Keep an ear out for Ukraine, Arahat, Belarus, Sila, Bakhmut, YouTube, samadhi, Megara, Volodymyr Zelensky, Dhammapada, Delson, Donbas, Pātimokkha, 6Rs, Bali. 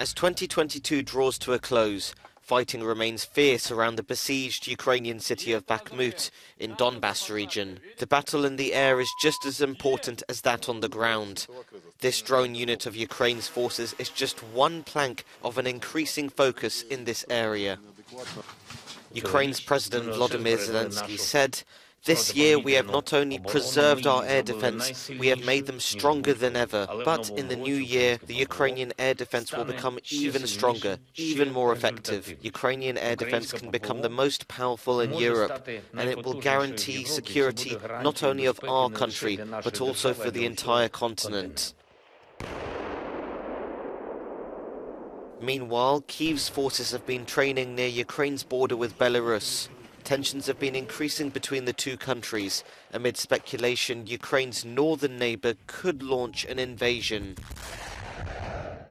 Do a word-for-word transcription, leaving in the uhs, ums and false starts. As twenty twenty-two draws to a close, fighting remains fierce around the besieged Ukrainian city of Bakhmut in Donbas region. The battle in the air is just as important as that on the ground. This drone unit of Ukraine's forces is just one plank of an increasing focus in this area. Ukraine's President Volodymyr Zelensky said, "This year we have not only preserved our air defense, we have made them stronger than ever. But in the new year, the Ukrainian air defense will become even stronger, even more effective. Ukrainian air defense can become the most powerful in Europe, and it will guarantee security not only of our country, but also for the entire continent." Meanwhile, Kyiv's forces have been training near Ukraine's border with Belarus. Tensions have been increasing between the two countries, amid speculation Ukraine's northern neighbor could launch an invasion.